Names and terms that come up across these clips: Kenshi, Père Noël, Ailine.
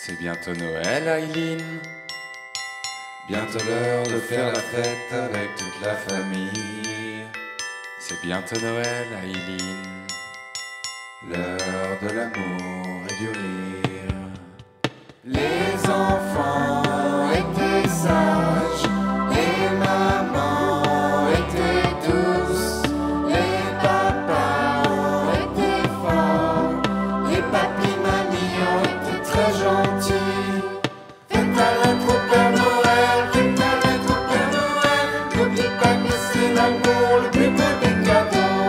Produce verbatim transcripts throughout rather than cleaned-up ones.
C'est bientôt Noël, Ailine. Bientôt l'heure de faire la fête avec toute la famille. C'est bientôt Noël, Ailine. L'heure de l'amour et du rire. Les enfants étaient sages, les mamans étaient douces, les papas étaient forts, les papis mamies ont été très gentils. Faites à notre Père Noël, faites à notre Père Noël, n'oublie pas que c'est l'amour le plus beau des cadeaux.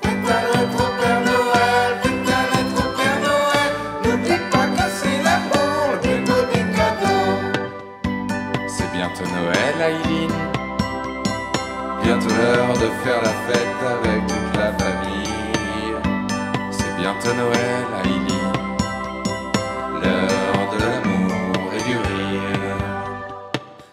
Faites à notre Père Noël, faites à notre Père Noël, n'oublie pas que c'est l'amour le plus beau des cadeaux. C'est bientôt Noël, Ailine. Bientôt l'heure de faire la fête avec toute la famille. C'est bientôt Noël, Ailine. L'heure de l'amour et du rire.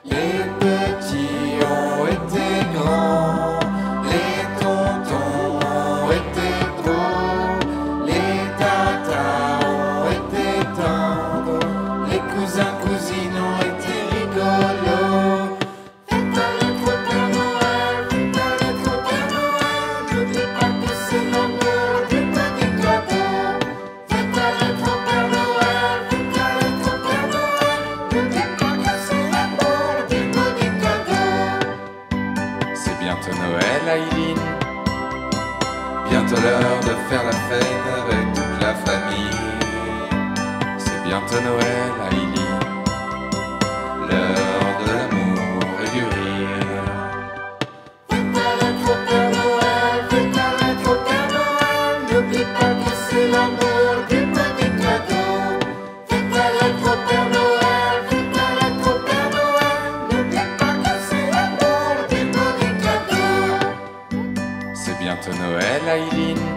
Les petits ont été grands, les tontons ont été beaux, les tatas ont été tendres, les cousins, cousines ont été rigolos. Faites à notre Père Noël, faites à notre Père Noël, n'oublie pas que c'est l'amour le plus beau des cadeaux. Faites à notre Père Noël, faites à notre Père Noël, n'oublie pas que c'est l'amour le plus beau des cadeaux. C'est bientôt Noël, Ailine.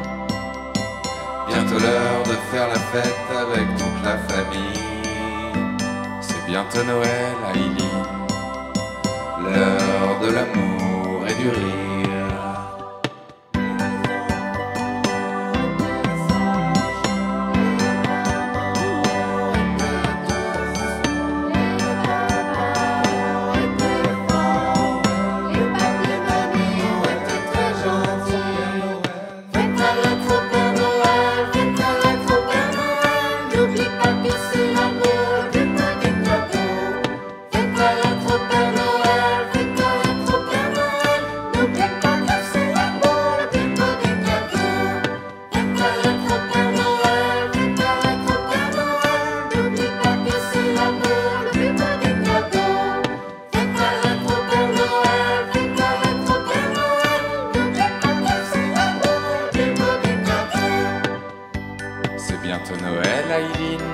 Bientôt l'heure de faire la fête avec toute la famille. C'est bientôt Noël, Ailine. L'heure de l'amour et du rire. Faites à notre Père Noël, faites à notre Père Noël, n'oublie pas que c'est l'amour le plus beau des cadeaux. Faites à notre Père Noël, faites à notre Père Noël, n'oublie pas que c'est l'amour le plus beau des cadeaux. C'est bientôt Noël, Ailine.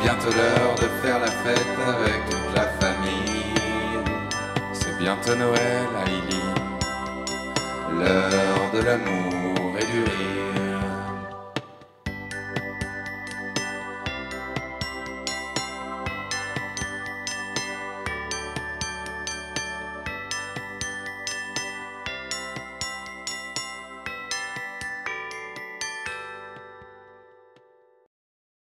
Bientôt l'heure de faire la fête avec toute la famille. C'est bientôt Noël, Ailine. L'heure de l'amour et du rire. Faites à notre Père Noël, faites à notre Père Noël, n'oublie pas que c'est l'amour le plus beau des cadeaux. Faites à notre Père Noël, faites à notre Père Noël, n'oublie pas que c'est l'amour le plus beau des cadeaux. Faites à notre Père Noël, faites à notre Père Noël, n'oublie pas que c'est l'amour le plus beau des cadeaux. Faites à notre Père Noël, faites à notre Père Noël, n'oublie pas que c'est l'amour le plus beau des cadeaux. C'est bientôt Noël, Ailine. Bientôt l'heure de faire la fête avec toute la famille. C'est bientôt Noël, Ailine. L'heure de l'amour et du rire.